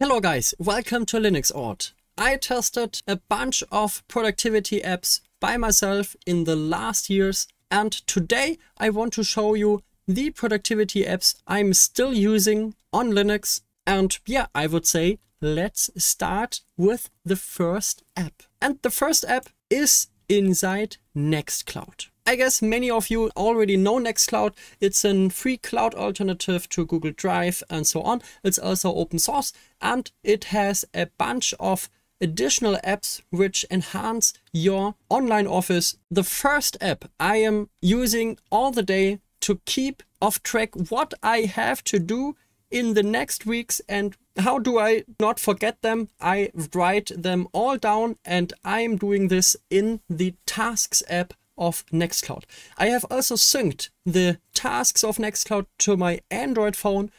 Hello guys, welcome to LinuxOrt. I tested a bunch of productivity apps by myself in the last years, and today I want to show you the productivity apps I'm still using on Linux. And yeah, I would say let's start with the first app. And the first app is inside Nextcloud. I guess many of you already know Nextcloud. It's a free cloud alternative to Google Drive and so on. It's also open source, and it has a bunch of additional apps which enhance your online office. The first app I am using all the day to keep off track what I have to do in the next weeks and how do I not forget them. I write them all down, and I'm doing this in the Tasks app of Nextcloud. I have also synced the tasks of Nextcloud to my Android phone.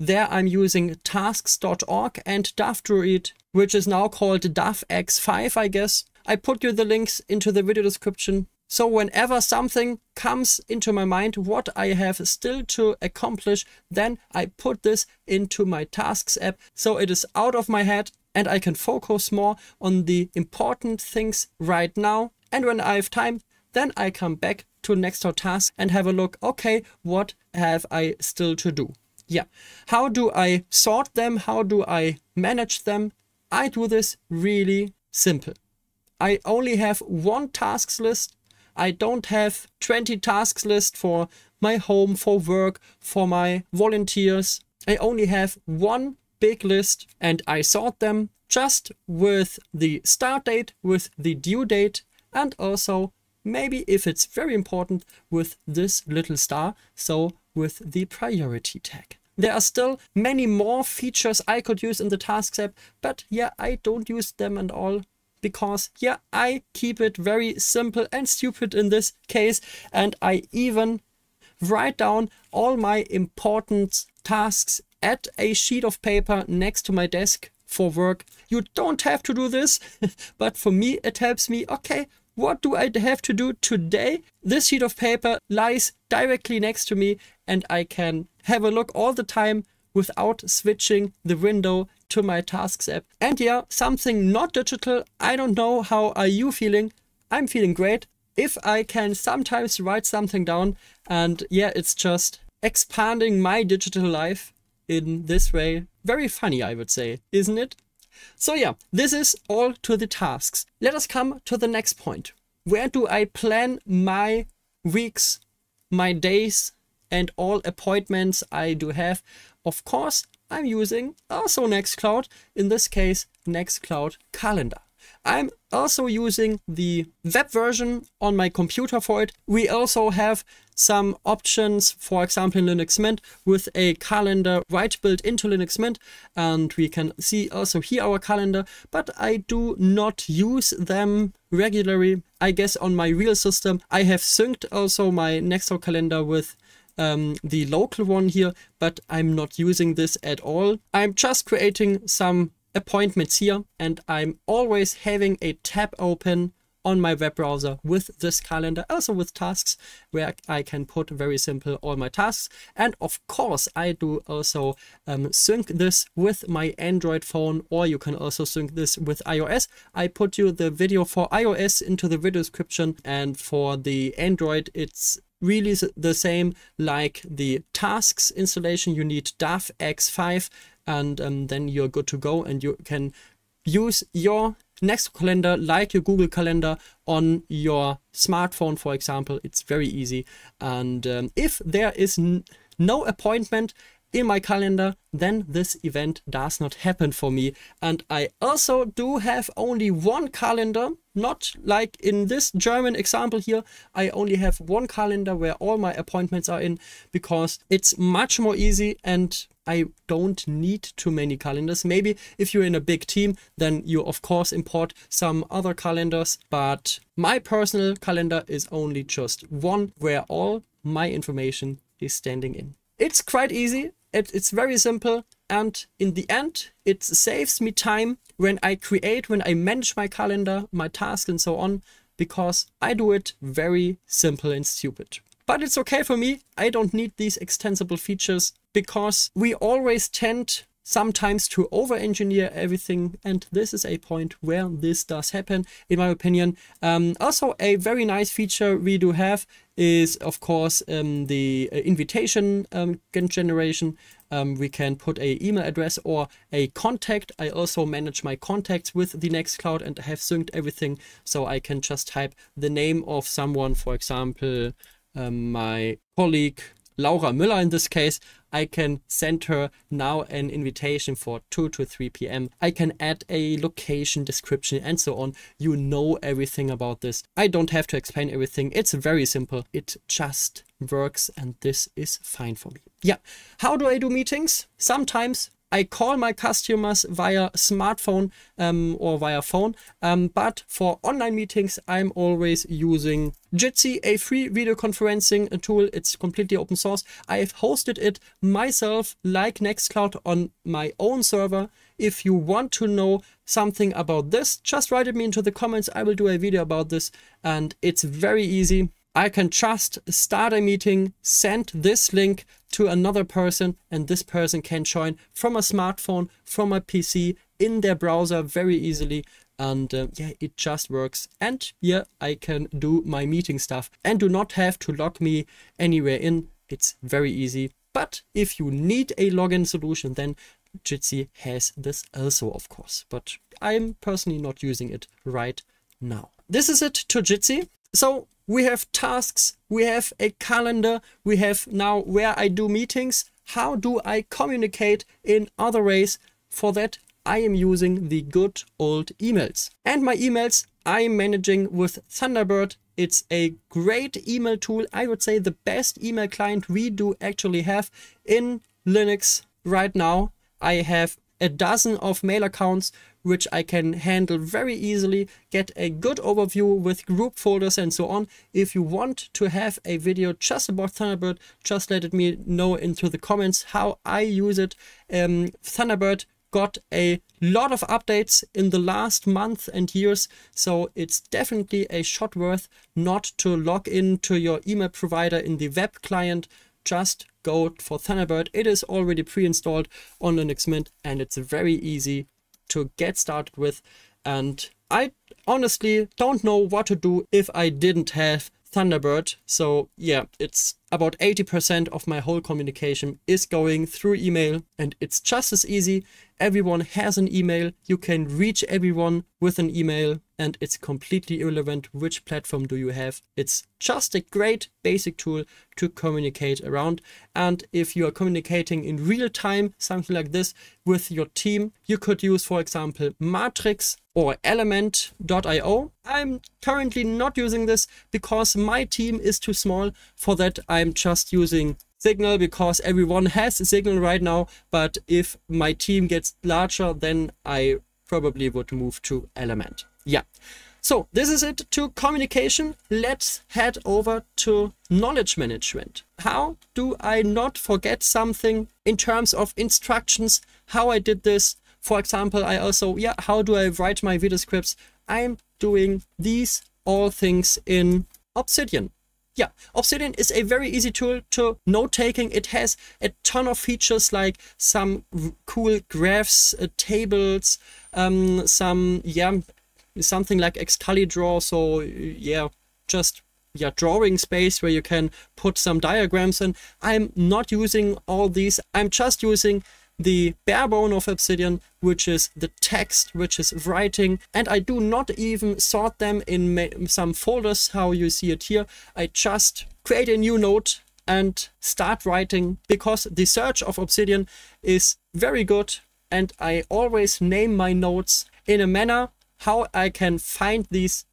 There I'm using tasks.org and DAVx, which is now called DAVx5, I guess. I put you the links into the video description. So whenever something comes into my mind, what I have still to accomplish, then I put this into my Tasks app. So it is out of my head and I can focus more on the important things right now. And when I have time, then I come back to Nextcloud Tasks and have a look. Okay, what have I still to do? Yeah. How do I sort them? How do I manage them? I do this really simple. I only have one tasks list. I don't have 20 tasks list for my home, for work, for my volunteers. I only have one big list, and I sort them just with the start date, with the due date, and also maybe, if it's very important, with this little star, so with the priority tag. There are still many more features I could use in the Tasks app, but yeah, I don't use them at all because yeah, I keep it very simple and stupid in this case, and I even write down all my important tasks at a sheet of paper next to my desk for work. You don't have to do this, but for me, it helps me. Okay, what do I have to do today? This sheet of paper lies directly next to me, and I can have a look all the time without switching the window to my Tasks app. And yeah, something not digital. I don't know, how are you feeling? I'm feeling great. If I can sometimes write something down, and yeah, it's just expanding my digital life in this way. Very funny, I would say, isn't it? So yeah, this is all to the tasks. Let us come to the next point. Where do I plan my weeks, my days, and all appointments I do have? Of course, I'm using also Nextcloud, in this case, Nextcloud Calendar. I'm also using the web version on my computer for it. We also have some options, for example, in Linux Mint with a calendar right built into Linux Mint. And we can see also here our calendar, but I do not use them regularly. I guess on my real system, I have synced also my Nextcloud calendar with the local one here, but I'm not using this at all. I'm just creating some appointments here, and I'm always having a tab open on my web browser with this calendar, also with tasks, where I can put very simple all my tasks. And of course, I do also sync this with my Android phone, or you can also sync this with iOS. I put you the video for iOS into the video description, and for the Android, it's really the same like the tasks installation. You need DAVx5, and then you're good to go, and you can use your Nextcloud Calendar like your Google Calendar on your smartphone, for example. It's very easy. And if there is no appointment in my calendar, then this event does not happen for me. And I also do have only one calendar, not like in this German example here. I only have one calendar where all my appointments are in, because it's much more easy and I don't need too many calendars. Maybe if you're in a big team, then you of course import some other calendars, but my personal calendar is only just one where all my information is standing in. It's quite easy. It's very simple. And in the end, it saves me time when I create, when I manage my calendar, my tasks and so on, because I do it very simple and stupid. But it's okay for me. I don't need these extensible features, because we always tend sometimes to over-engineer everything. And this is a point where this does happen, in my opinion. Also, a very nice feature we do have is, of course, the invitation generation. We can put an email address or a contact. I also manage my contacts with the Nextcloud and have synced everything. So I can just type the name of someone, for example, my colleague, Laura Müller in this case. I can send her now an invitation for 2 to 3 p.m. I can add a location description and so on. You know everything about this. I don't have to explain everything. It's very simple. It just works and this is fine for me. Yeah. How do I do meetings? Sometimes I call my customers via smartphone or via phone, but for online meetings, I'm always using Jitsi, a free video conferencing tool. It's completely open source. I have hosted it myself, like Nextcloud, on my own server. If you want to know something about this, just write it me into the comments. I will do a video about this, and it's very easy. I can just start a meeting, send this link to another person, and this person can join from a smartphone, from a PC, in their browser very easily. And yeah, it just works. And yeah, I can do my meeting stuff and do not have to log me anywhere in. It's very easy. But if you need a login solution, then Jitsi has this also, of course. But I'm personally not using it right now. This is it to Jitsi. So we have tasks, we have a calendar, we have now where I do meetings. How do I communicate in other ways? For that, I am using the good old emails. And my emails I am managing with Thunderbird. It's a great email tool. I would say the best email client we do actually have in Linux right now. I have a dozen of mail accounts, which I can handle very easily, get a good overview with group folders and so on. If you want to have a video just about Thunderbird, just let me know into the comments how I use it. Thunderbird got a lot of updates in the last month and years, so it's definitely a shot worth not to log in to your email provider in the web client. Just go for Thunderbird. It is already pre-installed on Linux Mint and it's very easy to get started with. And I honestly don't know what to do if I didn't have Thunderbird. So yeah, it's about 80% of my whole communication is going through email and it's just as easy. Everyone has an email. You can reach everyone with an email and it's completely irrelevant which platform do you have. It's just a great basic tool to communicate around. And if you are communicating in real time, something like this with your team, you could use, for example, Matrix or element.io. I'm currently not using this because my team is too small for that. I'm just using Signal because everyone has a Signal right now. But if my team gets larger, then I probably would move to Element. Yeah. So this is it to communication. Let's head over to knowledge management. How do I not forget something in terms of instructions? How I did this? For example, I also, yeah, how do I write my video scripts? I'm doing these all things in Obsidian. Yeah, Obsidian is a very easy tool to note-taking. It has a ton of features like some cool graphs, tables, something like Excalidraw. So yeah, just drawing space where you can put some diagrams in. I'm not using all these. I'm just using the bare bone of Obsidian, which is the text, which is writing. And I do not even sort them in some folders, how you see it here. I just create a new note and start writing because the search of Obsidian is very good. And I always name my notes in a manner how I can find these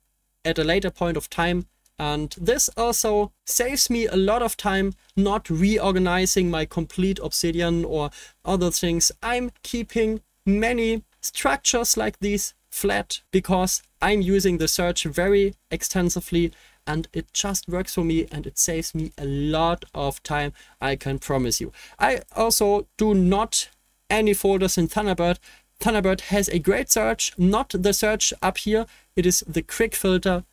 at a later point of time. And this also saves me a lot of time not reorganizing my complete Obsidian or other things. I'm keeping many structures like these flat because I'm using the search very extensively and it just works for me and it saves me a lot of time, I can promise you. I also do not any folders in Thunderbird. Thunderbird has a great search, not the search up here. It is the quick filter,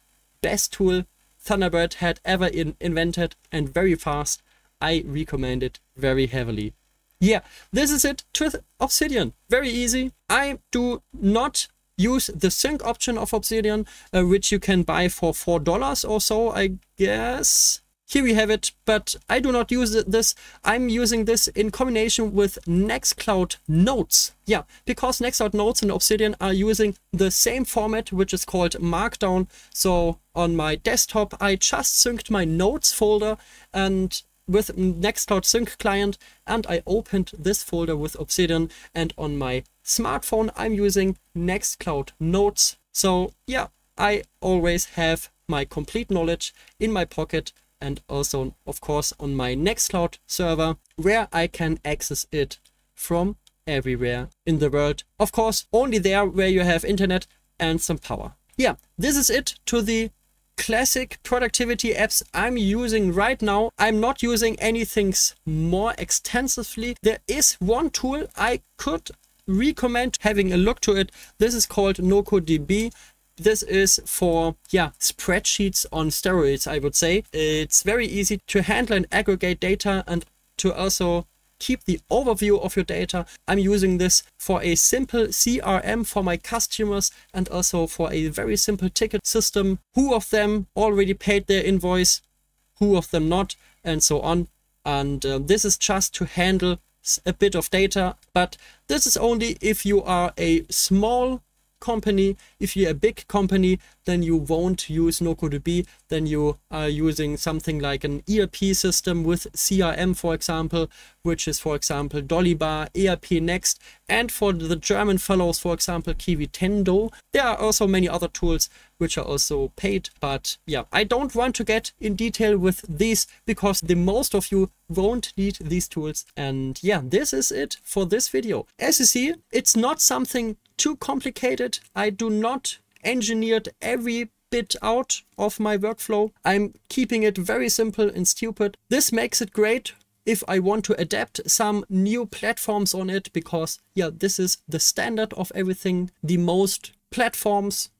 best tool Thunderbird had ever invented and very fast. I recommend it very heavily. Yeah, this is it with Obsidian. Very easy. I do not use the sync option of Obsidian, which you can buy for $4 or so, I guess. Here we have it, but I do not use this. I'm using this in combination with Nextcloud Notes. Yeah, because Nextcloud Notes and Obsidian are using the same format, which is called Markdown. So on my desktop, I just synced my Notes folder and with Nextcloud Sync client, and I opened this folder with Obsidian. And on my smartphone, I'm using Nextcloud Notes. So yeah, I always have my complete knowledge in my pocket, and also, of course, on my Nextcloud server, where I can access it from everywhere in the world. Of course, only there where you have internet and some power. Yeah, this is it to the classic productivity apps I'm using right now. I'm not using anything more extensively. There is one tool I could recommend having a look to it. This is called NocoDB. This is for, yeah, spreadsheets on steroids, I would say. It's very easy to handle and aggregate data and to also keep the overview of your data. I'm using this for a simple CRM for my customers and also for a very simple ticket system. Who of them already paid their invoice, who of them not, and so on. And this is just to handle a bit of data. But this is only if you are a small company. If you're a big company, then you won't use NocoDB. Then you are using something like an ERP system with CRM, for example, which is, for example, Dolibar, ERP Next, and for the German fellows, for example, Kiwi Tendo. There are also many other tools which are also paid, but yeah, I don't want to get in detail with these because the most of you won't need these tools. And yeah, this is it for this video. As you see, it's not something too complicated. I do not engineer every bit out of my workflow. I'm keeping it very simple and stupid. This makes it great if I want to adapt some new platforms on it, because yeah, this is the standard of everything. The most platforms,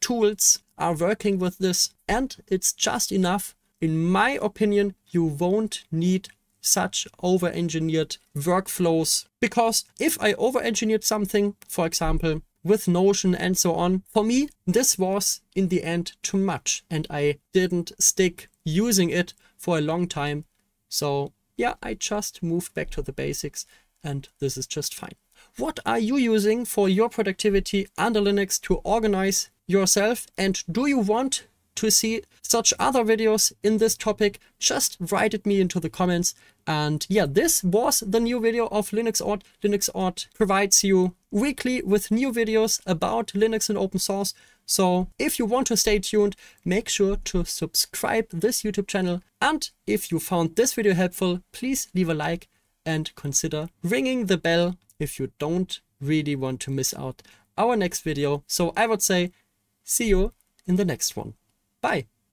tools are working with this, and it's just enough. In my opinion, you won't need such over-engineered workflows, because if I over-engineered something, for example, with Notion and so on, for me, this was in the end too much and I didn't stick using it for a long time. So yeah, I just moved back to the basics and this is just fine. What are you using for your productivity under Linux to organize yourself? And do you want to see such other videos in this topic? Just write it me into the comments. And yeah, this was the new video of LinuxOrt. LinuxOrt provides you weekly with new videos about Linux and open source. So if you want to stay tuned, make sure to subscribe this YouTube channel. And if you found this video helpful, please leave a like and consider ringing the bell if you don't really want to miss out our next video. So I would say, see you in the next one. Bye.